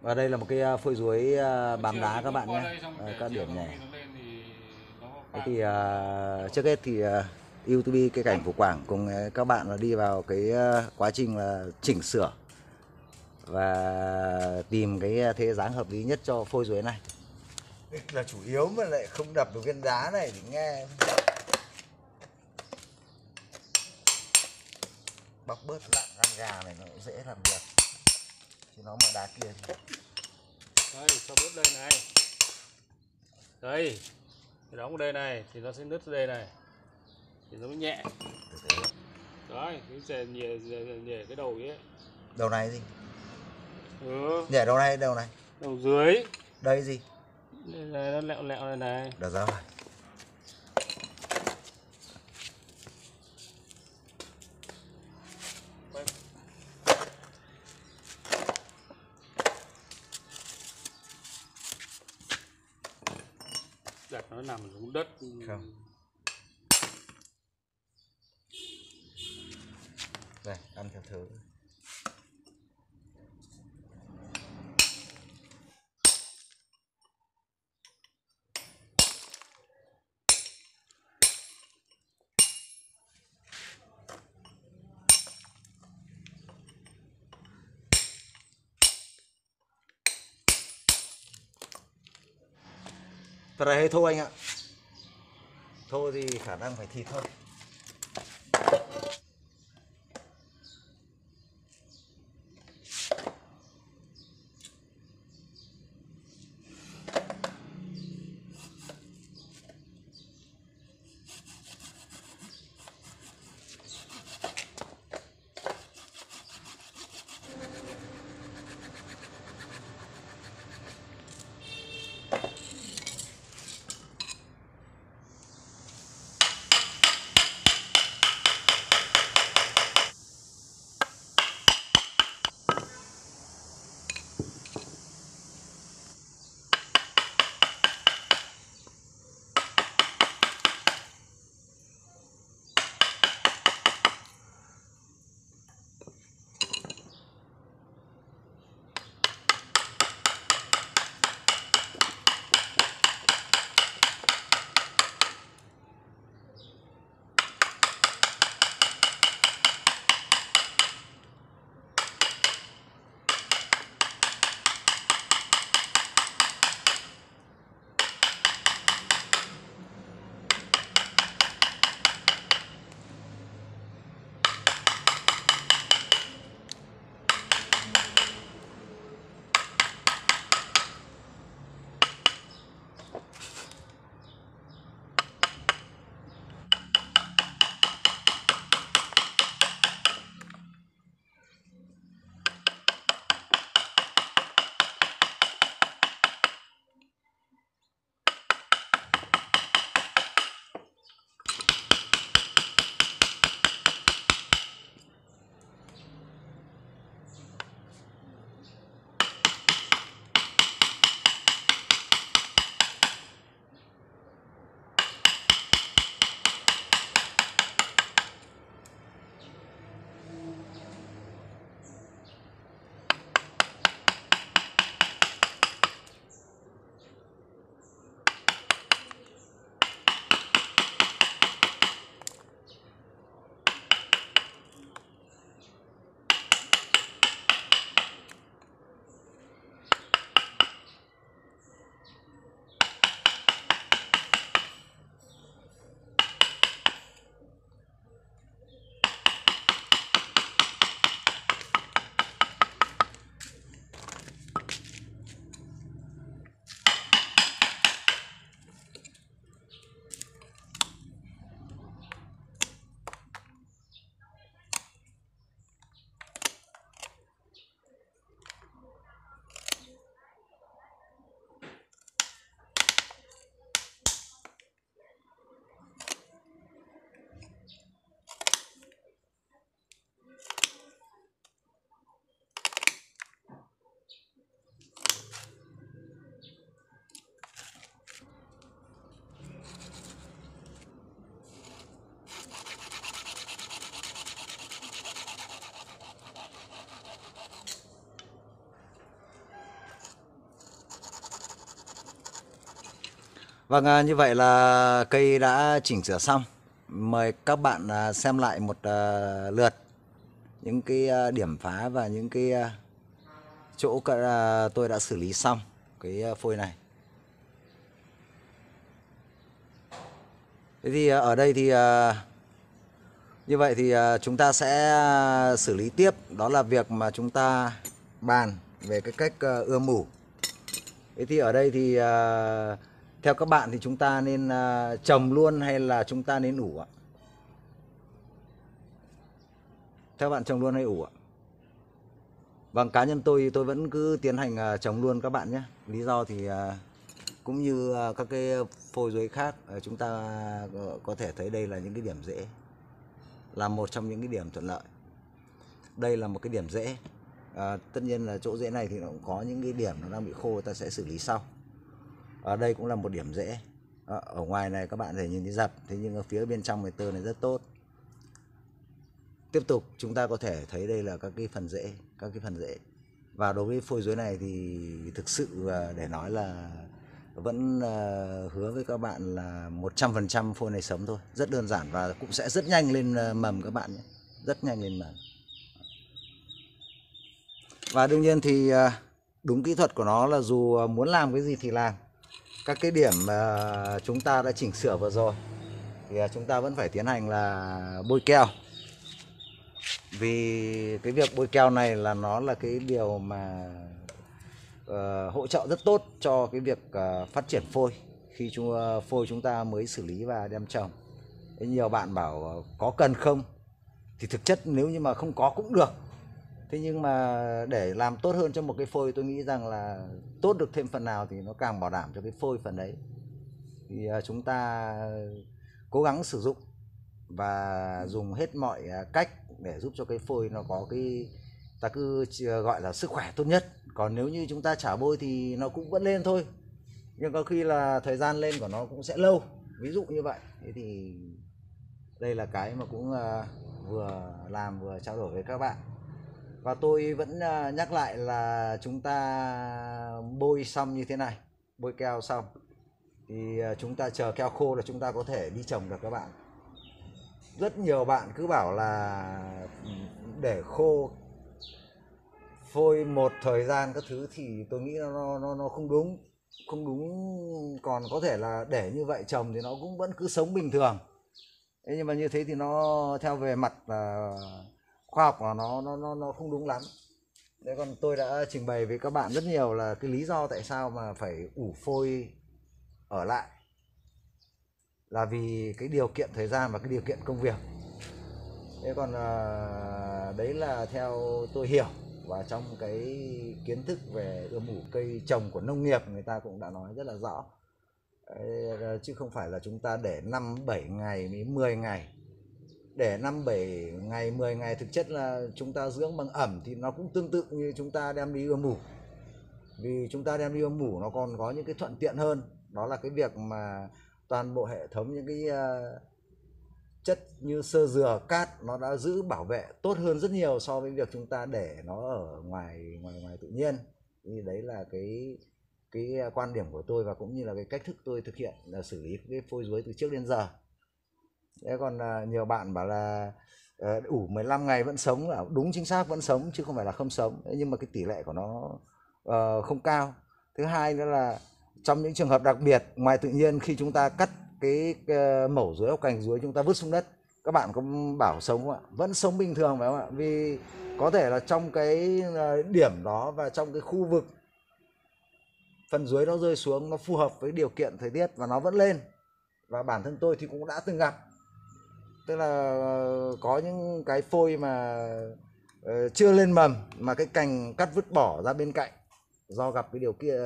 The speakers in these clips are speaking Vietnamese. Và đây là một cái phơi duối bám đá các bạn nhé, các điểm này. Thế thì trước hết thì YouTube CÂY CẢNH PHvũ Quảng cùng các bạn là đi vào cái quá trình là chỉnh sửa và tìm cái thế dáng hợp lý nhất cho phôi duối này. Là chủ yếu mà lại không đập được viên đá này thì nghe bóc bớt lạng ăn gà này nó dễ làm việc, chứ nó mà đá kia thì... Đây, cho bớt đây này. Đây, đóng đây này thì nó sẽ nứt đây này, thì nó mới nhẹ. Đấy, cứ nhẹ cái đầu ấy. Đầu này gì? Ừ. Nhẹ đầu này, đầu này. Đầu dưới. Đây gì? Đây này, nó lẹo lẹo này này. Được rồi. Đặt nó nằm xuống đất. Không. Đây, ăn theo thứ. Thật là hơi thô anh ạ. Thô thì khả năng phải thịt thôi. Vâng, như vậy là cây đã chỉnh sửa xong. Mời các bạn xem lại một lượt những cái điểm phá và những cái chỗ tôi đã xử lý xong cái phôi này. Thế thì ở đây thì như vậy thì chúng ta sẽ xử lý tiếp, đó là việc mà chúng ta bàn về cái cách ươm mủ. Thế thì ở đây thì theo các bạn thì chúng ta nên trồng luôn hay là chúng ta nên ủ ạ? Theo bạn trồng luôn hay ủ ạ? Vâng, cá nhân tôi vẫn cứ tiến hành trồng luôn các bạn nhé. Lý do thì cũng như các cái phôi duối khác, chúng ta có thể thấy đây là những cái điểm dễ, là một trong những cái điểm thuận lợi. Đây là một cái điểm dễ. Tất nhiên là chỗ dễ này thì nó cũng có những cái điểm nó đang bị khô, ta sẽ xử lý sau. Ở đây cũng là một điểm dễ. Ở ngoài này các bạn có thể nhìn thấy dập, thế nhưng ở phía bên trong cái tơ này rất tốt. Tiếp tục chúng ta có thể thấy đây là các cái phần rễ, các cái phần rễ. Và đối với phôi duối này thì thực sự để nói là vẫn hứa với các bạn là 100% phôi này sống thôi. Rất đơn giản và cũng sẽ rất nhanh lên mầm các bạn nhé. Rất nhanh lên mầm. Và đương nhiên thì đúng kỹ thuật của nó là dù muốn làm cái gì thì làm. Các cái điểm chúng ta đã chỉnh sửa vừa rồi thì chúng ta vẫn phải tiến hành là bôi keo. Vì cái việc bôi keo này là nó là cái điều mà hỗ trợ rất tốt cho cái việc phát triển phôi khi phôi chúng ta mới xử lý và đem trồng. Nhiều bạn bảo có cần không? Thì thực chất nếu như mà không có cũng được. Thế nhưng mà để làm tốt hơn cho một cái phôi, tôi nghĩ rằng là tốt được thêm phần nào thì nó càng bảo đảm cho cái phôi phần đấy. Thì chúng ta cố gắng sử dụng và dùng hết mọi cách để giúp cho cái phôi nó có cái, ta cứ gọi là sức khỏe tốt nhất. Còn nếu như chúng ta chả bôi thì nó cũng vẫn lên thôi, nhưng có khi là thời gian lên của nó cũng sẽ lâu, ví dụ như vậy. Thế thì đây là cái mà cũng vừa làm vừa trao đổi với các bạn. Và tôi vẫn nhắc lại là chúng ta bôi xong như thế này, bôi keo xong thì chúng ta chờ keo khô là chúng ta có thể đi trồng được các bạn. Rất nhiều bạn cứ bảo là để khô phôi một thời gian các thứ thì tôi nghĩ nó không đúng, không đúng. Còn có thể là để như vậy trồng thì nó cũng vẫn cứ sống bình thường. Thế nhưng mà như thế thì nó theo về mặt khoa học là nó không đúng lắm. Đấy, còn tôi đã trình bày với các bạn rất nhiều là cái lý do tại sao mà phải ủ phôi ở lại là vì cái điều kiện thời gian và cái điều kiện công việc. Thế còn đấy là theo tôi hiểu, và trong cái kiến thức về ươm mủ cây trồng của nông nghiệp người ta cũng đã nói rất là rõ. Đấy, chứ không phải là chúng ta để 5-7 ngày đến 10 ngày. Để 5-7 ngày, 10 ngày thực chất là chúng ta dưỡng bằng ẩm thì nó cũng tương tự như chúng ta đem đi ươm mủ. Vì chúng ta đem đi ươm mủ nó còn có những cái thuận tiện hơn. Đó là cái việc mà toàn bộ hệ thống những cái chất như xơ dừa, cát nó đã giữ bảo vệ tốt hơn rất nhiều so với việc chúng ta để nó ở ngoài tự nhiên. Thì đấy là cái quan điểm của tôi và cũng như là cái cách thức tôi thực hiện là xử lý cái phôi duối từ trước đến giờ. Thế còn nhiều bạn bảo là ủ 15 ngày vẫn sống, là đúng, chính xác vẫn sống chứ không phải là không sống. Nhưng mà cái tỷ lệ của nó không cao. Thứ hai nữa là trong những trường hợp đặc biệt ngoài tự nhiên, khi chúng ta cắt cái mẩu duối hoặc cành duối chúng ta vứt xuống đất, các bạn có bảo sống không ạ? Vẫn sống bình thường phải không ạ? Vì có thể là trong cái điểm đó và trong cái khu vực phần duối nó rơi xuống nó phù hợp với điều kiện thời tiết và nó vẫn lên. Và bản thân tôi thì cũng đã từng gặp, tức là có những cái phôi mà chưa lên mầm mà cái cành cắt vứt bỏ ra bên cạnh, do gặp cái điều kia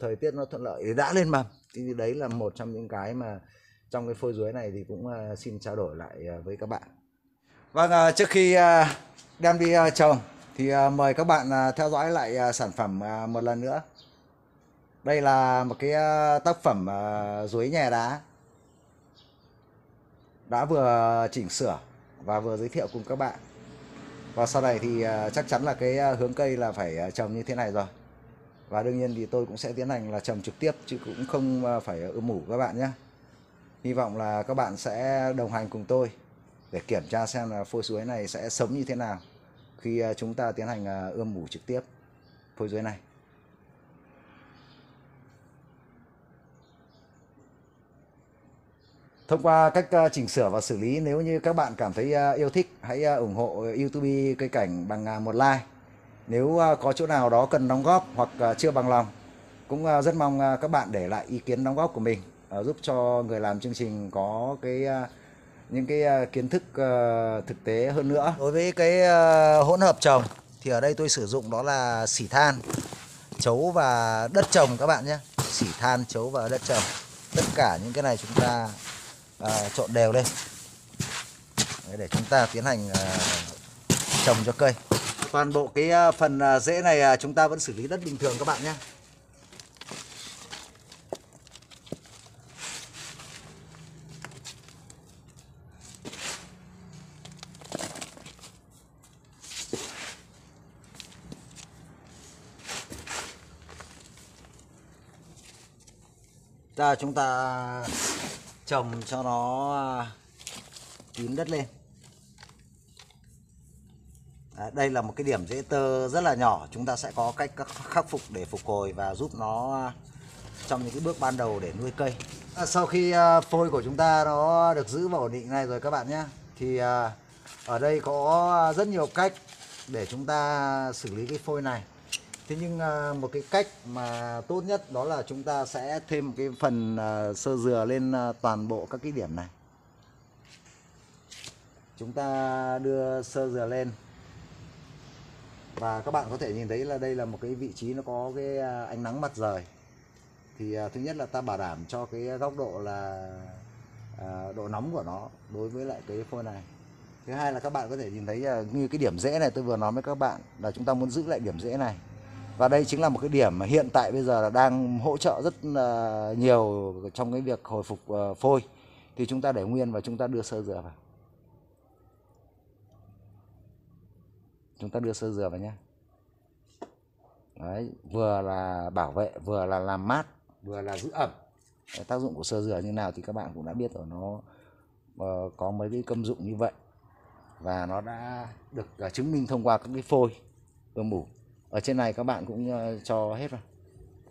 thời tiết nó thuận lợi thì đã lên mầm. Thì đấy là một trong những cái mà trong cái phôi duối này thì cũng xin trao đổi lại với các bạn. Vâng, trước khi đem đi trồng thì mời các bạn theo dõi lại sản phẩm một lần nữa. Đây là một cái tác phẩm duối nhà đá đã vừa chỉnh sửa và vừa giới thiệu cùng các bạn. Và sau này thì chắc chắn là cái hướng cây là phải trồng như thế này rồi. Và đương nhiên thì tôi cũng sẽ tiến hành là trồng trực tiếp chứ cũng không phải ươm mủ các bạn nhé. Hy vọng là các bạn sẽ đồng hành cùng tôi để kiểm tra xem là phôi suối này sẽ sống như thế nào khi chúng ta tiến hành ươm mủ trực tiếp phôi suối này. Thông qua cách chỉnh sửa và xử lý, nếu như các bạn cảm thấy yêu thích, hãy ủng hộ YouTube Cây Cảnh bằng một like. Nếu có chỗ nào đó cần đóng góp hoặc chưa bằng lòng, cũng rất mong các bạn để lại ý kiến đóng góp của mình, giúp cho người làm chương trình có những cái kiến thức thực tế hơn nữa. Đối với cái hỗn hợp trồng thì ở đây tôi sử dụng đó là xỉ than, trấu và đất trồng các bạn nhé. Xỉ than, trấu và đất trồng. Tất cả những cái này chúng ta trộn đều lên để chúng ta tiến hành trồng cho cây. Toàn bộ cái phần rễ này chúng ta vẫn xử lý đất bình thường các bạn nhé. Chúng ta trồng cho nó kín đất lên. Đây là một cái điểm rễ tơ rất là nhỏ, chúng ta sẽ có cách khắc phục để phục hồi và giúp nó trong những cái bước ban đầu để nuôi cây. Sau khi phôi của chúng ta nó được giữ và ổn định này rồi các bạn nhé, thì ở đây có rất nhiều cách để chúng ta xử lý cái phôi này. Thế nhưng một cái cách mà tốt nhất đó là chúng ta sẽ thêm một cái phần sơ dừa lên toàn bộ các cái điểm này. Chúng ta đưa sơ dừa lên. Và các bạn có thể nhìn thấy là đây là một cái vị trí nó có cái ánh nắng mặt trời. Thì thứ nhất là ta bảo đảm cho cái góc độ là độ nóng của nó đối với lại cái phôi này. Thứ hai là các bạn có thể nhìn thấy là như cái điểm rễ này tôi vừa nói với các bạn là chúng ta muốn giữ lại điểm rễ này. Và đây chính là một cái điểm mà hiện tại bây giờ là đang hỗ trợ rất nhiều trong cái việc hồi phục phôi. Thì chúng ta để nguyên và chúng ta đưa sơ dừa vào. Chúng ta đưa sơ dừa vào nhé. Đấy, vừa là bảo vệ, vừa là làm mát, vừa là giữ ẩm. Đấy, tác dụng của sơ dừa như nào thì các bạn cũng đã biết rồi, nó có mấy cái công dụng như vậy. Và nó đã được chứng minh thông qua các cái phôi ươm mủ. Ở trên này các bạn cũng cho hết rồi,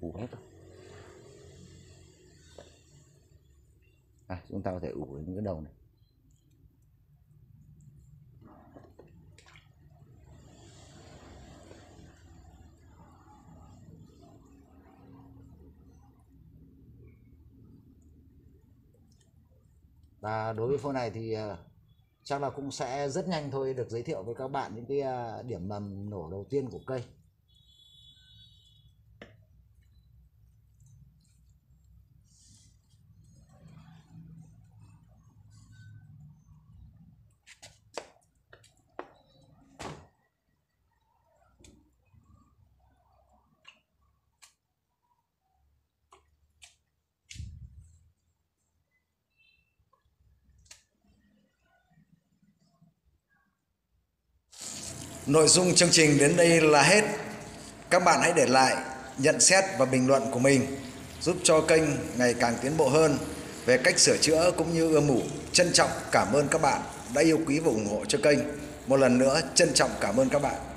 ủ hết rồi. Chúng ta có thể ủ những cái đầu này. Và đối với phôi này thì chắc là cũng sẽ rất nhanh thôi được giới thiệu với các bạn những cái điểm mầm nổ đầu tiên của cây. Nội dung chương trình đến đây là hết. Các bạn hãy để lại nhận xét và bình luận của mình, giúp cho kênh ngày càng tiến bộ hơn về cách sửa chữa cũng như ươm mủ. Trân trọng cảm ơn các bạn đã yêu quý và ủng hộ cho kênh. Một lần nữa trân trọng cảm ơn các bạn.